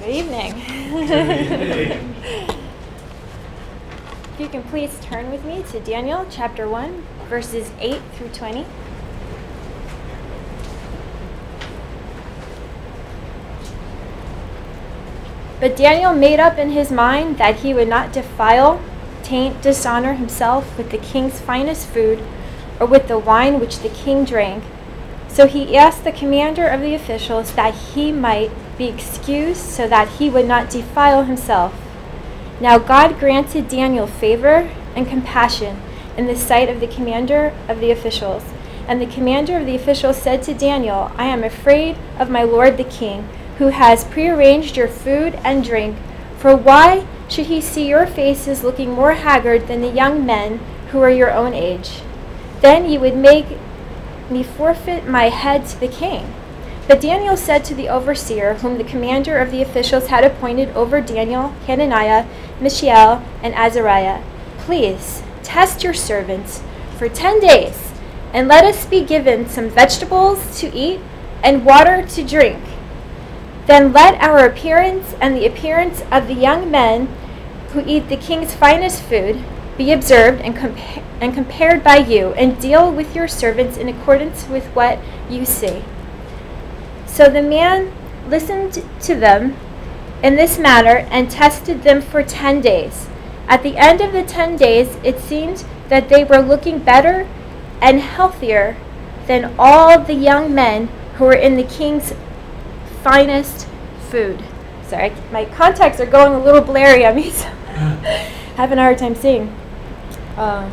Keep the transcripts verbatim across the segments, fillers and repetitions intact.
Good evening. Good evening. If you can please turn with me to Daniel chapter one, verses eight through twenty. But Daniel made up in his mind that he would not defile, taint, dishonor himself with the king's finest food, or with the wine which the king drank. So he asked the commander of the officials that he might be excused so that he would not defile himself. Now God granted Daniel favor and compassion in the sight of the commander of the officials. And the commander of the officials said to Daniel, I am afraid of my lord the king, who has prearranged your food and drink. For why should he see your faces looking more haggard than the young men who are your own age? Then you would make me forfeit my head to the king. But Daniel said to the overseer, whom the commander of the officials had appointed over Daniel, Hananiah, Mishael, and Azariah, Please test your servants for ten days, and let us be given some vegetables to eat and water to drink. Then let our appearance and the appearance of the young men who eat the king's finest food be observed and, compa and compared by you, and deal with your servants in accordance with what you see. So the man listened to them in this matter and tested them for ten days. At the end of the ten days, it seemed that they were looking better and healthier than all the young men who were in the king's finest food. Sorry, my contacts are going a little blurry on me, so having a hard time seeing. Um,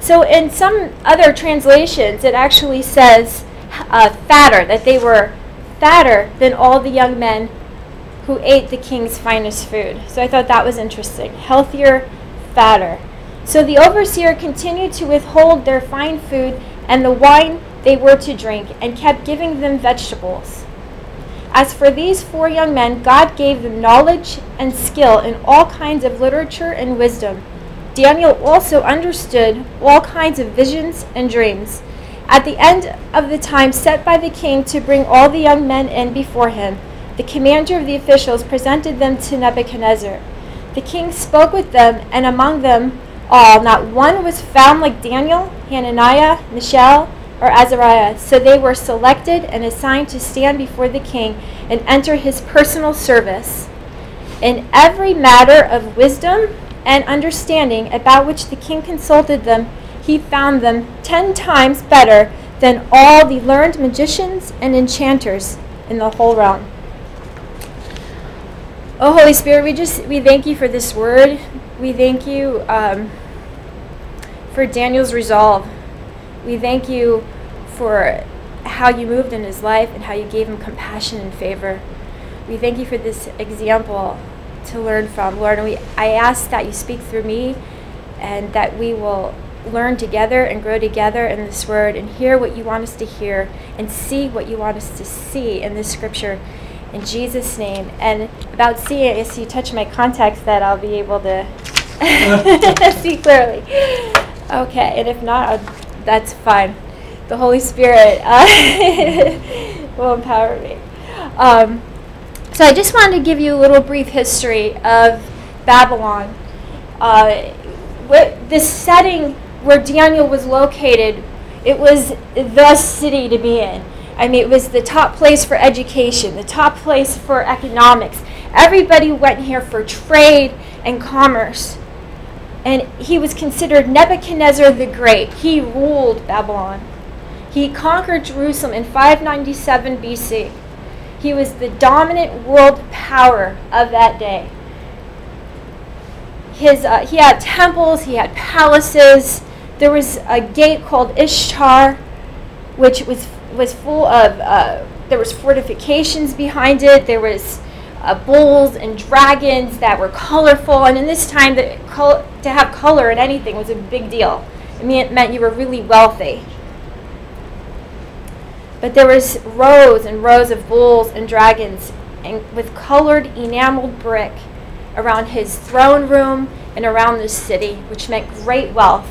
so in some other translations, it actually says uh, fatter, that they were fatter than all the young men who ate the king's finest food. So I thought that was interesting. Healthier, fatter. So the overseer continued to withhold their fine food and the wine they were to drink, and kept giving them vegetables. As for these four young men, God gave them knowledge and skill in all kinds of literature and wisdom. Daniel also understood all kinds of visions and dreams. At the end of the time set by the king to bring all the young men in before him, the commander of the officials presented them to Nebuchadnezzar. The king spoke with them, and among them all, not one was found like Daniel, Hananiah, Mishael, or Azariah. So they were selected and assigned to stand before the king and enter his personal service. In every matter of wisdom and understanding about which the king consulted them, he found them ten times better than all the learned magicians and enchanters in the whole realm. Oh, Holy Spirit, we just we thank you for this word. We thank you um, for Daniel's resolve. We thank you for how you moved in his life and how you gave him compassion and favor. We thank you for this example to learn from, Lord. And we, I ask that you speak through me, and that we will learn together and grow together in this word, and hear what you want us to hear and see what you want us to see in this scripture, in Jesus' name. And about seeing, as you touch my contacts, that I'll be able to see clearly. Okay, and if not, I'll... That's fine. The Holy Spirit uh, will empower me. Um, so I just wanted to give you a little brief history of Babylon. Uh, what, this setting where Daniel was located, it was the city to be in. I mean, it was the top place for education, the top place for economics. Everybody went here for trade and commerce. And he was considered Nebuchadnezzar the Great. He ruled Babylon. He conquered Jerusalem in five ninety-seven B C. He was the dominant world power of that day. His, uh, he had temples, he had palaces. There was a gate called Ishtar, which was, was full of, uh, there was fortifications behind it. There was Uh, bulls and dragons that were colorful, and in this time that col to have color in anything was a big deal. I mean, it meant you were really wealthy. But there was rows and rows of bulls and dragons, and with colored enameled brick around his throne room and around the city, which meant great wealth.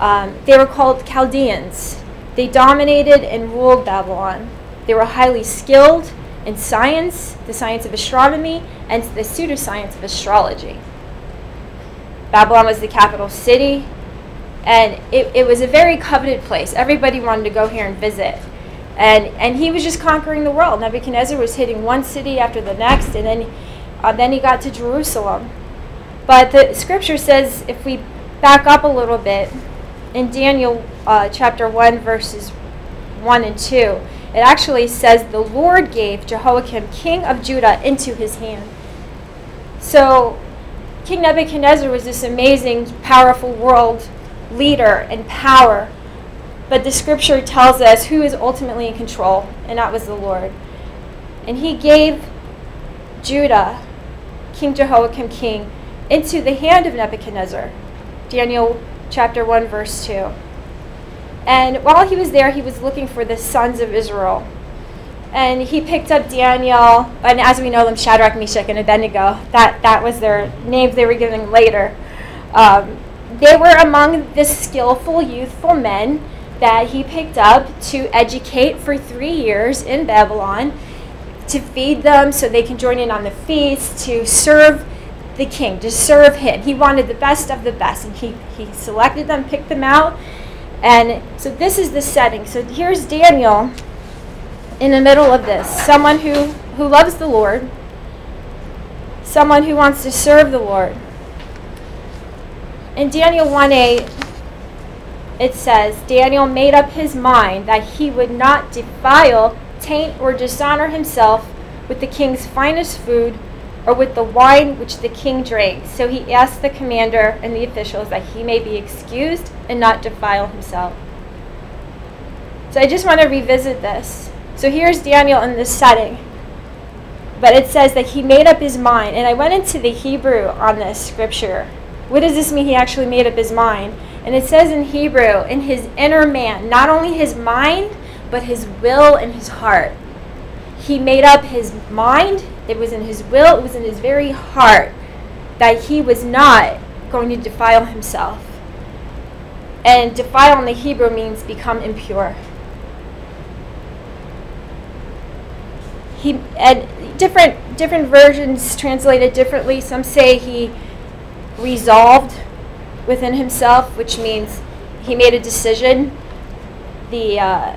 Um, they were called Chaldeans. They dominated and ruled Babylon. They were highly skilled in science, the science of astronomy, and the pseudoscience of astrology. Babylon was the capital city, and it, it was a very coveted place. Everybody wanted to go here and visit. And, and he was just conquering the world. Nebuchadnezzar was hitting one city after the next, and then, uh, then he got to Jerusalem. But the scripture says, if we back up a little bit, in Daniel uh, chapter one, verses one and two, it actually says, the Lord gave Jehoiakim, king of Judah, into his hand. So King Nebuchadnezzar was this amazing, powerful world leader and power. But the scripture tells us who is ultimately in control, and that was the Lord. And he gave Judah, King Jehoiakim king, into the hand of Nebuchadnezzar. Daniel chapter one, verse two. And while he was there, he was looking for the sons of Israel. And he picked up Daniel, and as we know them, Shadrach, Meshach, and Abednego. That, that was their names they were given later. Um, they were among the skillful, youthful men that he picked up to educate for three years in Babylon, to feed them so they can join in on the feast, to serve the king, to serve him. He wanted the best of the best, and he, he selected them, picked them out. And so this is the setting. So here's Daniel in the middle of this, someone who, who loves the Lord, someone who wants to serve the Lord. In Daniel one eight, it says, Daniel made up his mind that he would not defile, taint, or dishonor himself with the king's finest food or with the wine which the king drank. So he asked the commander and the officials that he may be excused and not defile himself. So I just want to revisit this. So here's Daniel in this setting. But it says that he made up his mind. And I went into the Hebrew on this scripture. What does this mean? He actually made up his mind. And it says in Hebrew, in his inner man, not only his mind, but his will and his heart. He made up his mind, it was in his will, it was in his very heart, that he was not going to defile himself. And defile in the Hebrew means become impure. He, and different, different versions translate it differently. Some say he resolved within himself, which means he made a decision. The uh,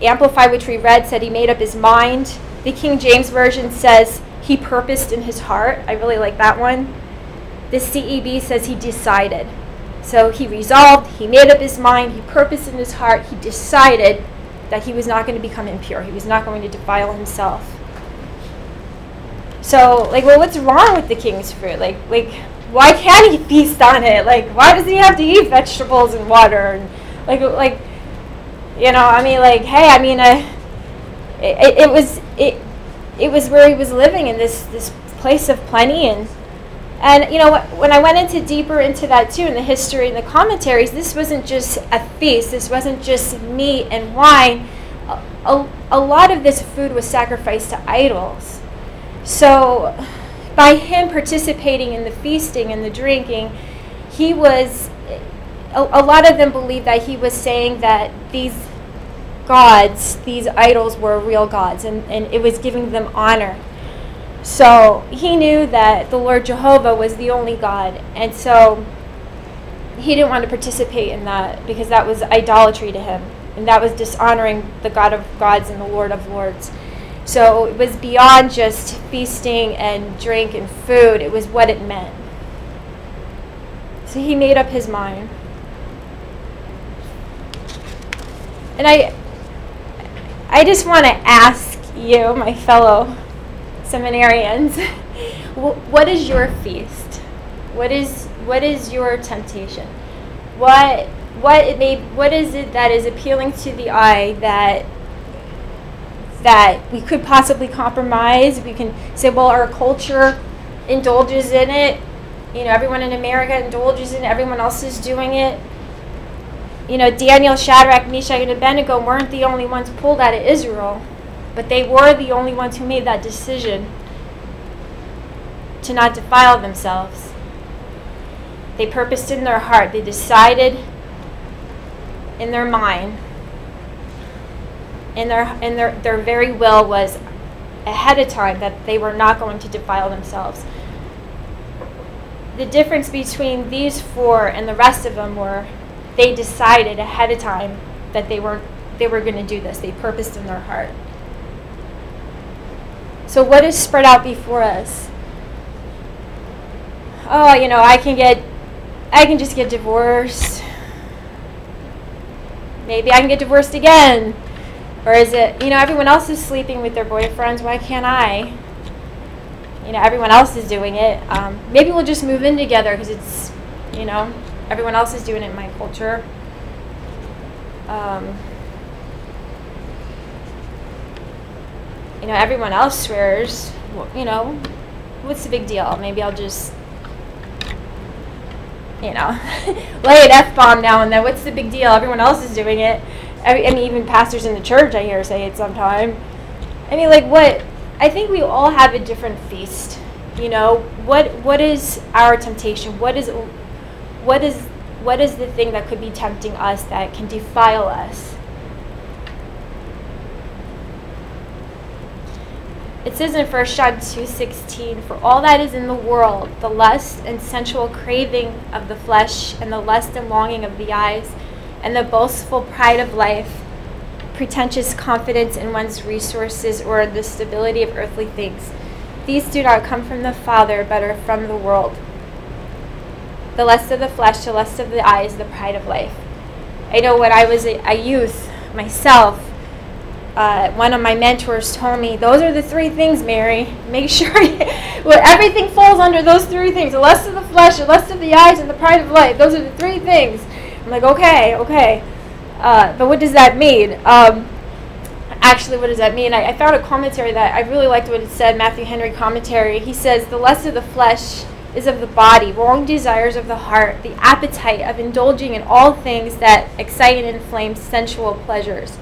Amplify, which we read, said he made up his mind. The King James Version says he purposed in his heart. I really like that one. The C E B says he decided. So he resolved, he made up his mind, he purposed in his heart, he decided that he was not going to become impure. He was not going to defile himself. So, like, well, what's wrong with the king's fruit? Like, like. Why can't he feast on it? Like, why does he have to eat vegetables and water? And like, like, you know, I mean, like, hey, I mean, uh, it, it was it, it was where he was living in this this place of plenty, and and you know, when I went into deeper into that too, in the history and the commentaries, this wasn't just a feast. This wasn't just meat and wine. A, a, a lot of this food was sacrificed to idols, so. By him participating in the feasting and the drinking, he was, a, a lot of them believed that he was saying that these gods, these idols were real gods, and, and it was giving them honor. So he knew that the Lord Jehovah was the only God, and so he didn't want to participate in that because that was idolatry to him, and that was dishonoring the God of gods and the Lord of lords. So it was beyond just feasting and drink and food. It was what it meant. So he made up his mind. And I, I just want to ask you, my fellow seminarians, what is your feast? What is what is your temptation? What what it may what is it that is appealing to the eye that? that we could possibly compromise? We can say, well, our culture indulges in it. You know, everyone in America indulges in it. Everyone else is doing it. You know, Daniel, Shadrach, Meshach, and Abednego weren't the only ones pulled out of Israel, but they were the only ones who made that decision to not defile themselves. They purposed in their heart. They decided in their mind. And their, and their, their very will was, ahead of time that they were not going to defile themselves. The difference between these four and the rest of them were they decided ahead of time that they were, they were going to do this. They purposed in their heart. So what is spread out before us? Oh, you know, I can get, I can just get divorced. Maybe I can get divorced again. Or is it, you know, everyone else is sleeping with their boyfriends. Why can't I? You know, everyone else is doing it. Um, maybe we'll just move in together because it's, you know, everyone else is doing it in my culture. Um, you know, everyone else swears. You know, what's the big deal? Maybe I'll just, you know, lay an F-bomb now and then. What's the big deal? Everyone else is doing it. I mean, even pastors in the church, I hear, say it sometime. I mean, like, what? I think we all have a different feast. You know, what? What is our temptation? What is, what is, what is the thing that could be tempting us that can defile us? It says in First John two sixteen, "For all that is in the world, the lust and sensual craving of the flesh, and the lust and longing of the eyes, and the boastful pride of life, pretentious confidence in one's resources or the stability of earthly things. These do not come from the Father, but are from the world. The lust of the flesh, the lust of the eyes, the pride of life." I know when I was a, a youth myself, Uh, one of my mentors told me, those are the three things, Mary. Make sure well, everything falls under those three things. The lust of the flesh, the lust of the eyes, and the pride of life. Those are the three things. I'm like, okay, okay. Uh, but what does that mean? Um, actually, what does that mean? I, I found a commentary that I really liked what it said, Matthew Henry commentary. He says, the lust of the flesh is of the body, wrong desires of the heart, the appetite of indulging in all things that excite and inflame sensual pleasures.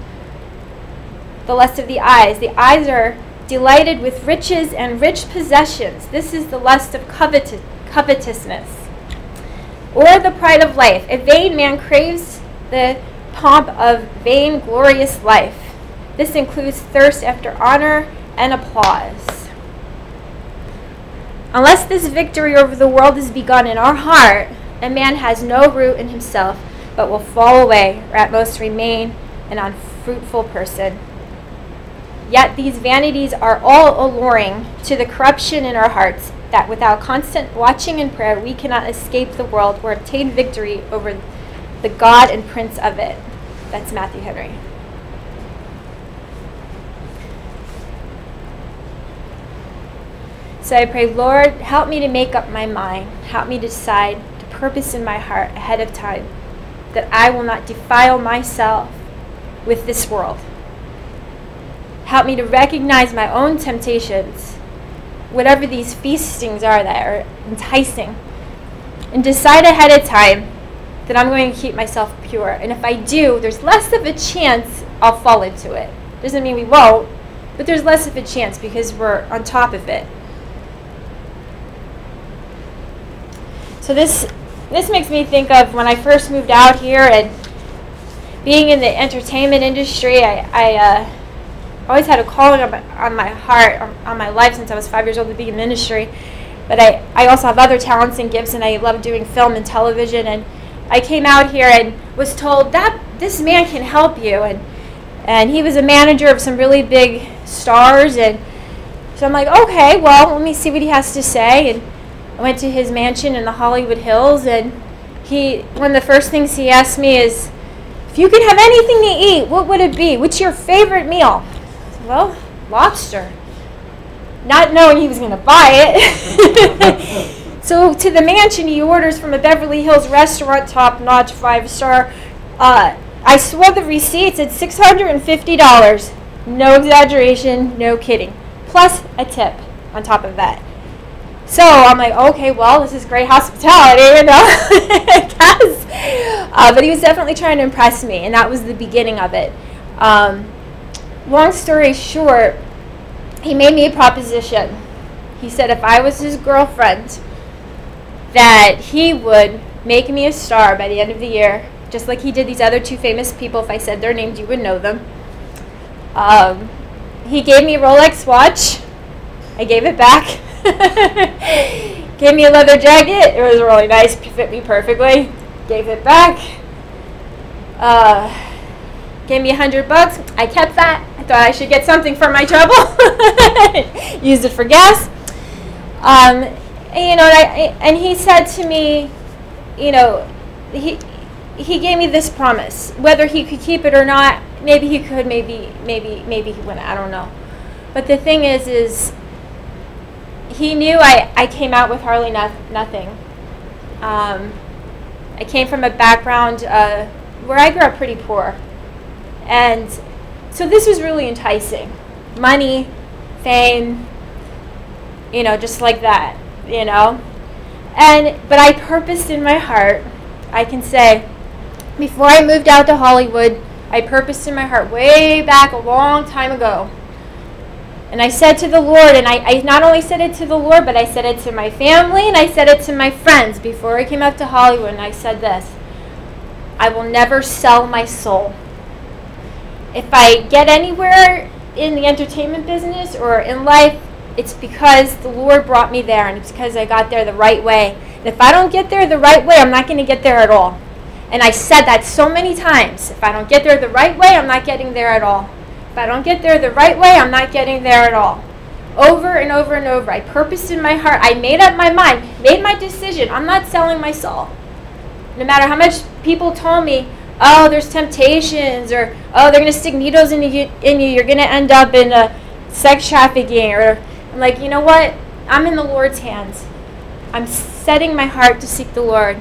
The lust of the eyes. The eyes are delighted with riches and rich possessions. This is the lust of covetous, covetousness. Or the pride of life. A vain man craves the pomp of vain, glorious life. This includes thirst after honor and applause. Unless this victory over the world is begun in our heart, a man has no root in himself, but will fall away, or at most remain an unfruitful person. Yet these vanities are all alluring to the corruption in our hearts, that without constant watching and prayer, we cannot escape the world or obtain victory over the God and Prince of it. That's Matthew Henry. So I pray, Lord, help me to make up my mind. Help me to decide the purpose in my heart ahead of time, that I will not defile myself with this world. Help me to recognize my own temptations, whatever these feastings are that are enticing, and decide ahead of time that I'm going to keep myself pure. And if I do, there's less of a chance I'll fall into it. Doesn't mean we won't, but there's less of a chance because we're on top of it. So this, this makes me think of when I first moved out here and being in the entertainment industry, I... I uh, I always had a calling on my, on my heart, on, on my life since I was five years old to be in ministry. But I, I also have other talents and gifts, and I love doing film and television. And I came out here and was told that this man can help you. And, and he was a manager of some really big stars. And so I'm like, okay, well, let me see what he has to say. And I went to his mansion in the Hollywood Hills. And he, one of the first things he asked me is, if you could have anything to eat, what would it be? What's your favorite meal? Well, lobster. Not knowing he was going to buy it. So to the mansion, he orders from a Beverly Hills restaurant, top-notch, five-star. Uh, I swore the receipts at six hundred fifty dollars. No exaggeration, no kidding. Plus a tip on top of that. So I'm like, okay, well, this is great hospitality, you know, I guess. Uh, but he was definitely trying to impress me, and that was the beginning of it. Um, Long story short, he made me a proposition. He said if I was his girlfriend, that he would make me a star by the end of the year, just like he did these other two famous people. If I said their names, you would know them. Um, he gave me a Rolex watch. I gave it back. Gave me a leather jacket. It was really nice. Fit me perfectly. Gave it back. Uh, gave me a hundred bucks. I kept that. I thought I should get something for my trouble. Used it for gas. Um, and, you know, and, I, and he said to me, you know, he he gave me this promise. Whether he could keep it or not, maybe he could, maybe maybe maybe he wouldn't. I don't know. But the thing is, is he knew I I came out with hardly no, nothing. Um, I came from a background uh, where I grew up pretty poor, and so this was really enticing. Money, fame, you know, just like that, you know. And but I purposed in my heart, I can say, before I moved out to Hollywood, I purposed in my heart way back a long time ago. And I said to the Lord, and I, I not only said it to the Lord, but I said it to my family, and I said it to my friends before I came up to Hollywood, and I said this: I will never sell my soul. If I get anywhere in the entertainment business or in life, it's because the Lord brought me there, and it's because I got there the right way. And if I don't get there the right way, I'm not going to get there at all. And I said that so many times. If I don't get there the right way, I'm not getting there at all. If I don't get there the right way, I'm not getting there at all. Over and over and over. I purposed in my heart. I made up my mind, made my decision. I'm not selling my soul. No matter how much people told me, oh, there's temptations, or oh, they're going to stick needles in you, in you. You're going to end up in a sex trafficking, or I'm like, you know what? I'm in the Lord's hands. I'm setting my heart to seek the Lord.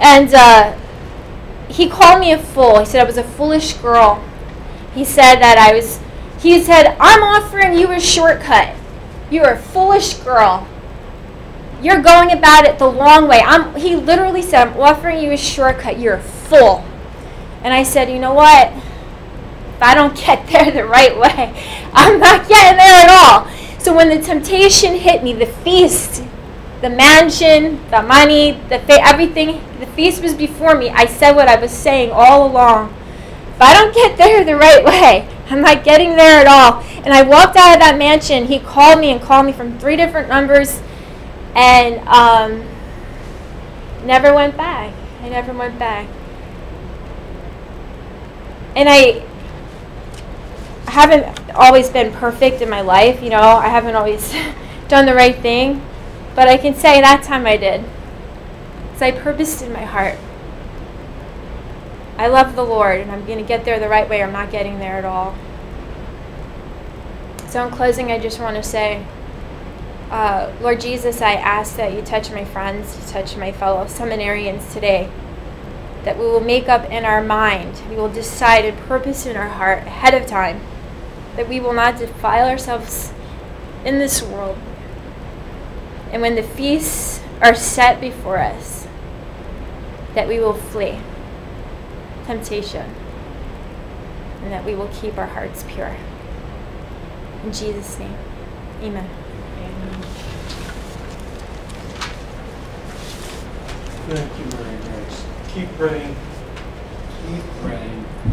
And uh, he called me a fool. He said I was a foolish girl. He said that I was, he said, I'm offering you a shortcut. You're a foolish girl. You're going about it the long way. I'm, he literally said, I'm offering you a shortcut. You're a fool. And I said, you know what? If I don't get there the right way, I'm not getting there at all. So when the temptation hit me, the feast, the mansion, the money, the fa everything, the feast was before me. I said what I was saying all along. If I don't get there the right way, I'm not getting there at all. And I walked out of that mansion. He called me and called me from three different numbers, and um, never went back. I never went back. And I... I haven't always been perfect in my life, you know. I haven't always done the right thing. But I can say that time I did. Because I purposed in my heart. I love the Lord, and I'm going to get there the right way, or I'm not getting there at all. So in closing, I just want to say, uh, Lord Jesus, I ask that you touch my friends, you touch my fellow seminarians today. That we will make up in our mind, we will decide a purpose in our heart ahead of time. That we will not defile ourselves in this world. And when the feasts are set before us, that we will flee temptation. And that we will keep our hearts pure. In Jesus' name, amen. Amen. Thank you, Mary Grace. Keep praying. Keep praying.